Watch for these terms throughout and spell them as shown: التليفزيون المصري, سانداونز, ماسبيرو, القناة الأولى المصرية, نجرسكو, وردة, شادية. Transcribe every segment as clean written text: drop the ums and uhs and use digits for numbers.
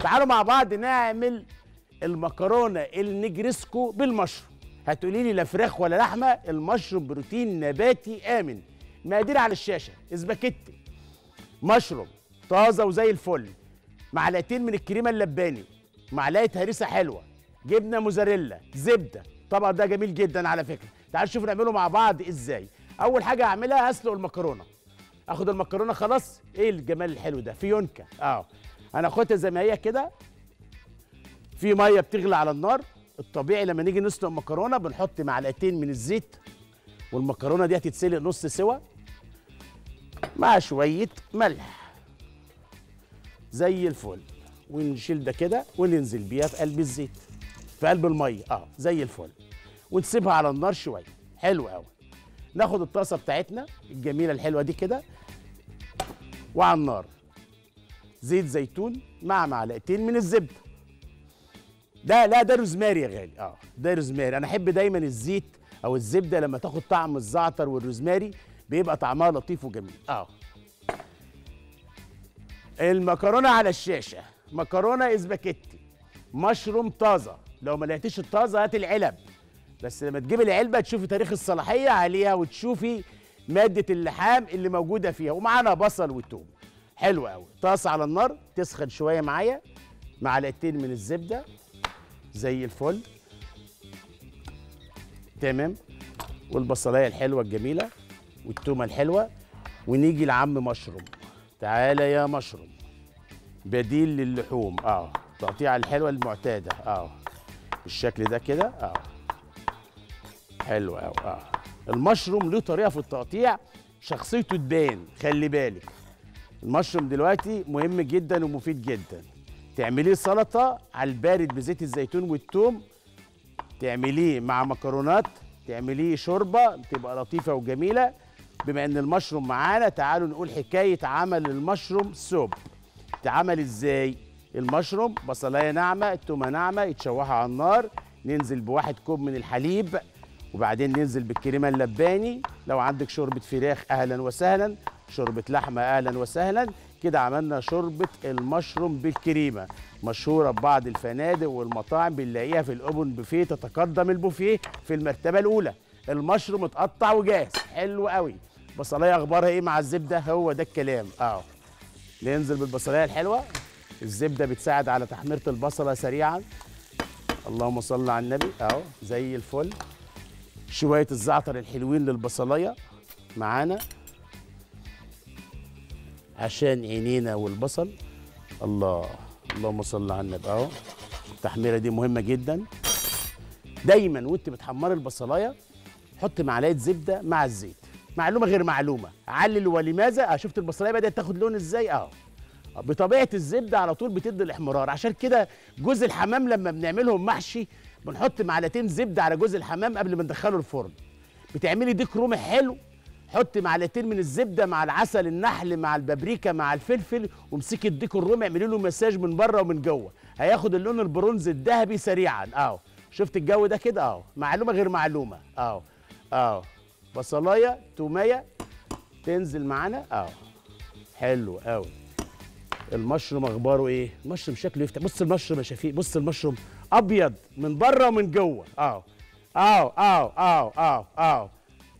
تعالوا مع بعض نعمل المكرونه النجرسكو بالمشروم. هتقولي لي لا فراخ ولا لحمه، المشروم بروتين نباتي امن. مقادير على الشاشه: اسباجيتي مشروم طازه وزي الفل، معلقتين من الكريمه اللباني، معلقه هريسه حلوه، جبنه موزاريلا، زبده. طبعا ده جميل جدا على فكره. تعالوا نشوف نعمله مع بعض ازاي. اول حاجه هعملها هسلق المكرونه. اخد المكرونه خلاص، ايه الجمال الحلو ده، فيونكه. هناخدها زي ما هي كده في ميه بتغلي على النار. الطبيعي لما نيجي نسلق مكرونه بنحط معلقتين من الزيت، والمكرونه دي هتتسلق نص سوا مع شويه ملح زي الفل، ونشيل ده كده وننزل بيها في قلب الزيت، في قلب الميه زي الفل، ونسيبها على النار شويه. حلو قوي. ناخد الطاسه بتاعتنا الجميله الحلوه دي كده، وعلى النار زيت زيتون مع معلقتين من الزبده. ده لا ده روزماري يا غالي، ده روزماري. انا احب دايما الزيت او الزبده لما تاخد طعم الزعتر والروزماري بيبقى طعمها لطيف وجميل. المكرونه على الشاشه، مكرونه اسباجيتي مشروم طازه. لو ما لقيتيش الطازه هات العلب، بس لما تجيب العلبه تشوفي تاريخ الصلاحيه عليها وتشوفي ماده اللحام اللي موجوده فيها، ومعانا بصل وتوم. حلو قوي. طاسه على النار تسخن شويه معايا، معلقتين من الزبده زي الفل، تمام، والبصلايه الحلوه الجميله والتومه الحلوه. ونيجي لعم مشروم. تعالى يا مشروم، بديل للحوم. التقطيعه الحلوه المعتاده بالشكل ده كده. حلو قوي. المشروم له طريقه في التقطيع شخصيته تبان، خلي بالك. المشروم دلوقتي مهم جدا ومفيد جدا. تعمليه سلطه على البارد بزيت الزيتون والثوم، تعمليه مع مكرونات، تعمليه شوربه، بتبقى لطيفه وجميله. بما ان المشروم معانا تعالوا نقول حكايه عمل المشروم سوب. اتعمل ازاي؟ المشروم بصلايه ناعمه، التومه ناعمه، يتشوحوا على النار، ننزل بواحد كوب من الحليب، وبعدين ننزل بالكريمه اللباني. لو عندك شوربه فراخ اهلا وسهلا، شوربه لحمه اهلا وسهلا. كده عملنا شوربه المشروم بالكريمه، مشهوره ببعض الفنادق والمطاعم، بنلاقيها في الاوبن بوفيه، تتقدم البوفيه في المرتبه الاولى. المشروم اتقطع وجاهز. حلو قوي. بصلايه اخبارها ايه مع الزبده؟ هو ده الكلام. ننزل بالبصلايه الحلوه، الزبده بتساعد على تحميره البصله سريعا. اللهم صل على النبي. زي الفل. شويه الزعتر الحلوين للبصلايه معانا عشان عينينا والبصل. اللهم صل على النبي. التحميره دي مهمه جدا. دايما وانت بتحمري البصلايه حط معلقه زبده مع الزيت. معلومه غير معلومه، علل ولماذا. شفت البصلايه بدات تاخد لون ازاي؟ بطبيعه الزبده على طول بتدي الاحمرار. عشان كده جوز الحمام لما بنعملهم محشي بنحط معلقتين زبده على جوز الحمام قبل ما ندخله الفرن. بتعملي ديك رومي حلو، حطي معلقتين من الزبده مع العسل النحل مع البابريكا مع الفلفل، وامسكي الديك الرومي اعملي له مساج من بره ومن جوه، هياخد اللون البرونز الذهبي سريعا. شفت الجو ده كده؟ معلومه غير معلومه. بصلايه توميه تنزل معانا. حلو قوي. المشروم اخباره ايه؟ المشروم شكله يفتح. بص المشروم يا شفيق، بص المشروم ابيض من بره ومن جوه.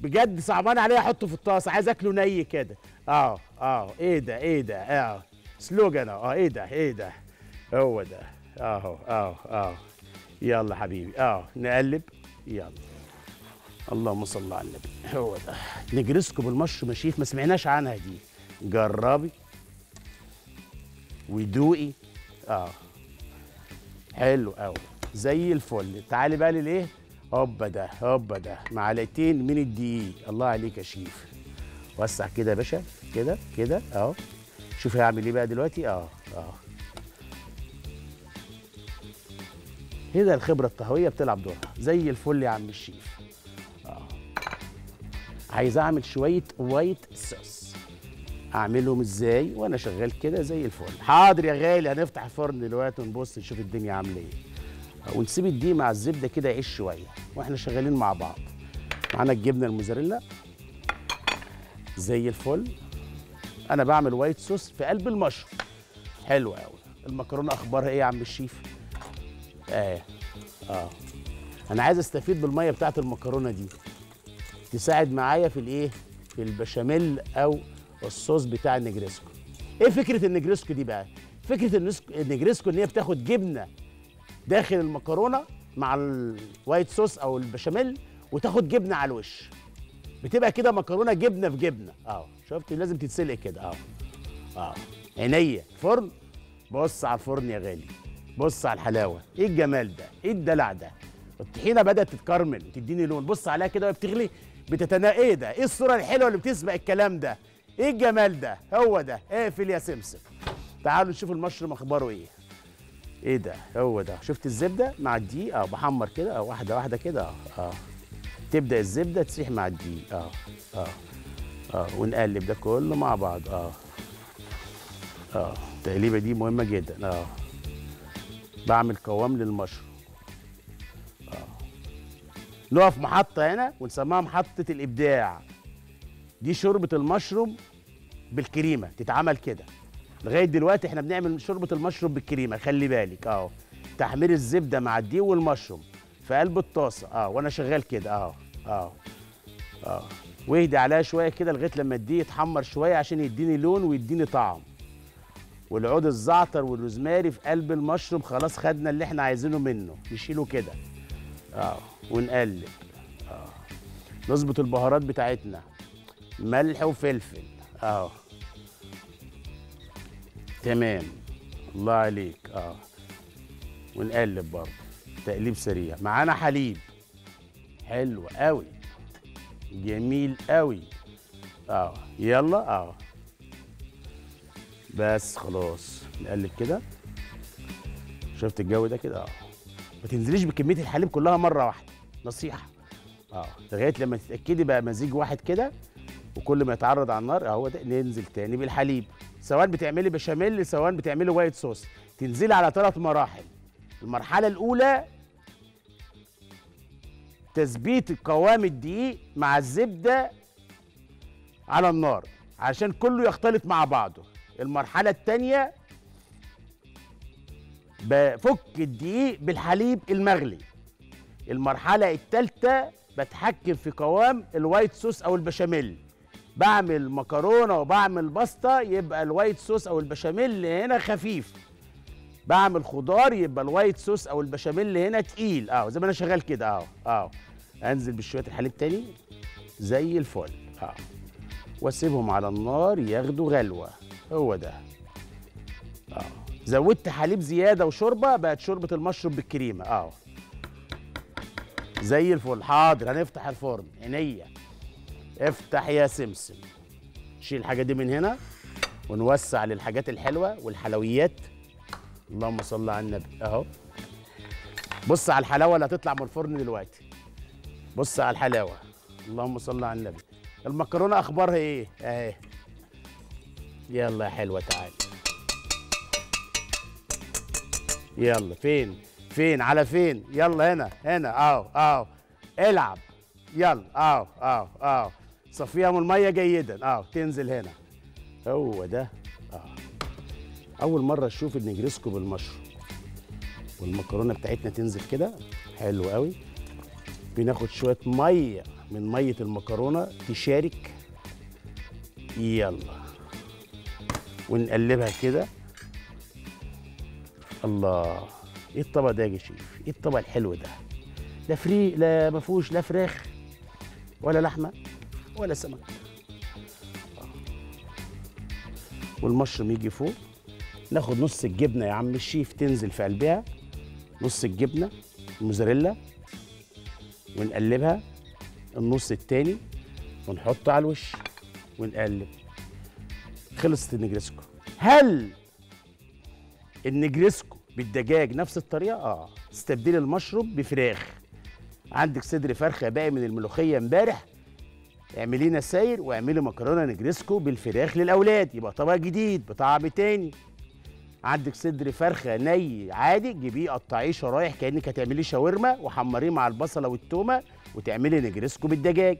بجد صعبان عليا احطه في الطاسه، عايز اكله ني كده. ايه ده ايه ده؟ سلوجان. ايه ده ايه ده؟ هو ده. يلا حبيبي. نقلب يلا. اللهم صل على النبي. هو ده نجرسكو بالمشروم يا شيف، ما سمعناش عنها دي. جربي ودوقي. حلو قوي زي الفل. تعالي بقى للايه؟ هوبا ده هوبا ده. معلقتين من الدقيق. الله عليك يا شيف، وسع كده يا باشا، كده كده. شوف هعمل ايه بقى دلوقتي. هنا الخبره الطهويه بتلعب دورها. زي الفل يا عم الشيف. عايز اعمل شويه وايت صوص، اعملهم ازاي وانا شغال كده؟ زي الفل. حاضر يا غالي، هنفتح الفرن دلوقتي ونبص نشوف الدنيا عامله ايه، ونسيب الدقيق مع الزبده كده يعيش شويه واحنا شغالين مع بعض. معانا الجبنه الموزاريلا زي الفل. انا بعمل وايت صوص في قلب المشروم. حلو قوي. المكرونه اخبارها ايه يا عم الشيف؟ انا عايز استفيد بالميه بتاعت المكرونه دي، تساعد معايا في الايه، في البشاميل او الصوص بتاع النجرسكو. ايه فكره النجرسكو دي بقى؟ فكره النجرسكو ان هي بتاخد جبنه داخل المكرونه مع الوايت صوص او البشاميل، وتاخد جبنه على الوش، بتبقى كده مكرونه جبنه في جبنه. شفت؟ لازم تتسلق كده. عينيا فرن، بص على الفرن يا غالي، بص على الحلاوه، ايه الجمال ده، ايه الدلع ده. الطحينه بدات تتكرمل وتديني لون، بص عليها كده وهي بتغلي ايه ده، ايه الصوره الحلوه اللي بتسبق الكلام ده، ايه الجمال ده، هو ده. اقفل يا سمسم. تعالوا نشوف المشروم اخباره ايه. ايه ده، هو ده. شفت الزبده مع الدقيق؟ بحمر كده، واحده واحده كده. تبدا الزبده تسيح مع الدقيق. ونقلب ده كله مع بعض. التقليبه دي مهمه جدا. بعمل قوام للمشروم. نقف محطه هنا ونسميها محطه الابداع. دي شوربه المشروم بالكريمه، تتعمل كده. لغايه دلوقتي احنا بنعمل شوربه المشروم بالكريمه، خلي بالك. تحمير الزبده مع الدقيق والمشروم في قلب الطاسه. وانا شغال كده. واهدي عليها شويه كده لغايه لما الدقيق يتحمر شويه عشان يديني لون ويديني طعم. والعود الزعتر والروزماري في قلب المشروم. خلاص خدنا اللي احنا عايزينه منه، نشيله كده. ونقلب. نظبط البهارات بتاعتنا، ملح وفلفل. تمام، الله عليك. ونقلب برضه تقليب سريع. معانا حليب، حلو قوي، جميل قوي. يلا. بس خلاص نقلب كده. شفت الجو ده كده؟ ما تنزليش بكميه الحليب كلها مره واحده، نصيحه. لغايه لما تتاكدي بقى مزيج واحد كده، وكل ما يتعرض على النار اهو ده ننزل تاني بالحليب. سواء بتعملي بشاميل سواء بتعملي وايت صوص، تنزلي على 3 مراحل. المرحله الاولى تثبيت قوام الدقيق مع الزبده على النار عشان كله يختلط مع بعضه. المرحله الثانيه بفك الدقيق بالحليب المغلي. المرحله الثالثه بتحكم في قوام الوايت صوص او البشاميل. بعمل مكرونه وبعمل باستا، يبقى الوايت صوص او البشاميل هنا خفيف. بعمل خضار، يبقى الوايت صوص او البشاميل هنا تقيل. زي ما انا شغال كده. انزل بشويه الحليب تاني زي الفل. واسيبهم على النار ياخدوا غلوه. هو ده. زودت حليب زياده وشوربه، بقت شوربه المشروم بالكريمه. زي الفل. حاضر، هنفتح الفرن. عينيا، افتح يا سمسم. شيل الحاجه دي من هنا ونوسع للحاجات الحلوه والحلويات. اللهم صل على النبي. بص على الحلاوه اللي هتطلع من الفرن دلوقتي، بص على الحلاوه، اللهم صل على النبي. المكرونه اخبارها ايه؟ اهي. يلا يا حلوه تعالي. يلا، فين فين على فين؟ يلا هنا هنا. العب. يلا. صفيها من الميه جيدا. تنزل هنا. هو ده. اول مره اشوف النجرسكو بالمشروم. والمكرونه بتاعتنا تنزل كده حلو قوي. بناخد شويه ميه من ميه المكرونه تشارك. يلا ونقلبها كده. الله، ايه الطبق ده يا شيف؟ ايه الطبق الحلو ده؟ لا فريق، لا ما فيهوش لا فراخ ولا لحمه ولا سمك. والمشروم يجي فوق. ناخد نص الجبنه يا عم الشيف، تنزل في قلبها نص الجبنه الموزاريلا ونقلبها. النص التاني ونحطه على الوش ونقلب. خلصت النجرسكو. هل النجرسكو بالدجاج نفس الطريقه؟ استبدلي المشروم بفراخ. عندك صدر فرخه باقي من الملوخيه امبارح، اعملي نساير واعملي مكرونه نجرسكو بالفراخ للاولاد، يبقى طبق جديد بطعم تاني. عندك صدر فرخه ني عادي، جيبيه قطعيه شرايح كانك هتعمليه شاورما وحمريه مع البصله والتومه وتعملي نجرسكو بالدجاج.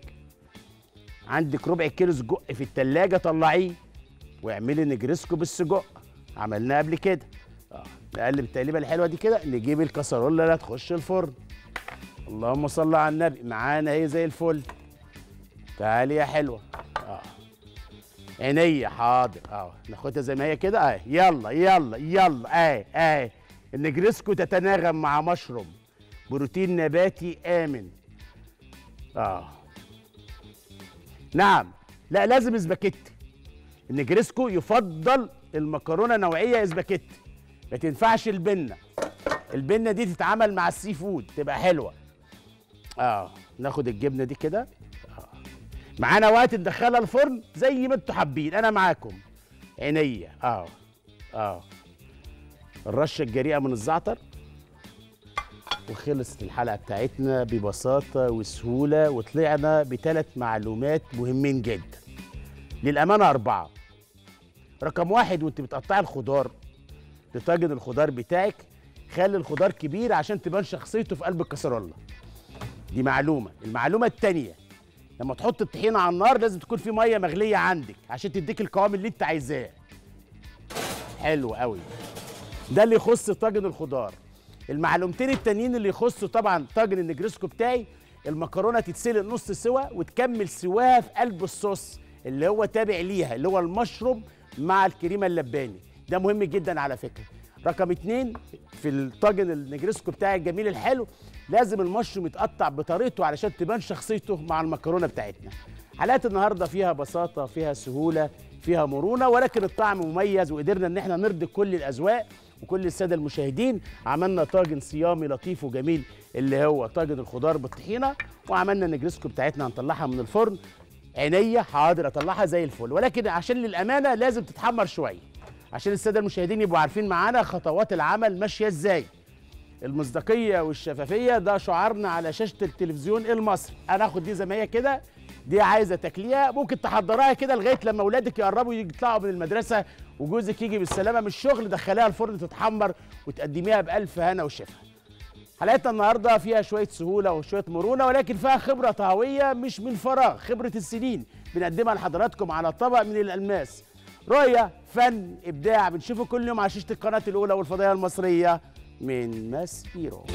عندك ربع كيلو سجق في التلاجه، طلعيه واعملي نجرسكو بالسجق، عملناه قبل كده. اقلب التقليبه الحلوه دي كده لجيب الكسرولة اللي هتخش الفرن. اللهم صل على النبي، معانا اهي زي الفل. تعالي يا حلوه. عينيا، حاضر. ناخدها زي ما هي كده اهي. يلا يلا يلا اهي اهي. النجرسكو تتناغم مع مشروم، بروتين نباتي آمن. نعم، لا لازم اسباجيتي. النجرسكو يفضل المكرونه نوعيه اسباجيتي، ما تنفعش البنه. البنه دي تتعمل مع السي فود تبقى حلوه. ناخد الجبنه دي كده. معانا وقت ندخلها الفرن زي ما انتوا حابين، انا معاكم. عينيا. الرشه الجريئه من الزعتر. وخلصت الحلقه بتاعتنا ببساطه وسهوله، وطلعنا بثلاث معلومات مهمين جدا. للامانه 4. رقم 1، وانت بتقطعي الخضار لطاجن الخضار بتاعك خلي الخضار كبير عشان تبان شخصيته في قلب الكسرولة. دي معلومه. المعلومه الثانيه، لما تحط الطحينه على النار لازم تكون في ميه مغليه عندك عشان تديك القوام اللي انت عايزاه. حلو قوي. ده اللي يخص طاجن الخضار. المعلومتين التانيين اللي يخصوا طبعا طاجن النجرسكو بتاعي، المكرونه تتسلق نص سوا وتكمل سواها في قلب الصوص اللي هو تابع ليها، اللي هو المشروم مع الكريمه اللباني. ده مهم جدا على فكره. رقم 2، في الطاجن النجرسكو بتاعي الجميل الحلو لازم المشروم يتقطع بطريقته علشان تبان شخصيته مع المكرونه بتاعتنا. حلقات النهارده فيها بساطه، فيها سهوله، فيها مرونه، ولكن الطعم مميز، وقدرنا ان احنا نرضي كل الاذواق وكل الساده المشاهدين. عملنا طاجن صيامي لطيف وجميل اللي هو طاجن الخضار بالطحينه، وعملنا النجرسكو بتاعتنا هنطلعها من الفرن. عينيا، حاضر، اطلعها زي الفل، ولكن عشان للامانه لازم تتحمر شويه عشان الساده المشاهدين يبقوا عارفين معانا خطوات العمل ماشيه ازاي. المصداقيه والشفافيه ده شعارنا على شاشه التلفزيون المصري. انا هاخد دي زي ما هي كده، دي عايزه تاكليها، ممكن تحضرها كده لغايه لما اولادك يقربوا يطلعوا من المدرسه وجوزك يجي بالسلامه من الشغل، دخليها الفرن تتحمر وتقدميها بالف هنا وشفا. حلقتنا النهارده فيها شويه سهوله وشويه مرونه، ولكن فيها خبره طهويه مش من فراغ، خبره السنين بنقدمها لحضراتكم على طبق من الالماس. رؤيه، فن، ابداع، بنشوفه كل يوم على شاشه القناه الاولى والفضائيه المصريه من ماسبيرو.